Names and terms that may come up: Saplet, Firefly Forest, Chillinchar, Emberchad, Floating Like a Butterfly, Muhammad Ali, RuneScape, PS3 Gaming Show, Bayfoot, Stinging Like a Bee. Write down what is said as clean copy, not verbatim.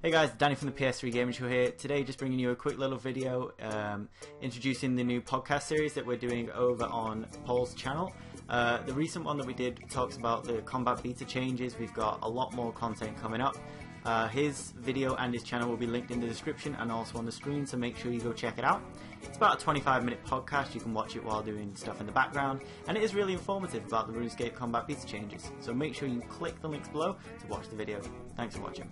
Hey guys, Danny from the PS3 Gaming Show here. Today just bringing you a quick little video introducing the new podcast series that we're doing over on Paul's channel. The recent one that we did talks about the combat beta changes. We've got a lot more content coming up. His video and his channel will be linked in the description and also on the screen, so make sure you go check it out. It's about a 25-minute podcast. You can watch it while doing stuff in the background, and it is really informative about the RuneScape combat beta changes, so make sure you click the links below to watch the video. Thanks for watching.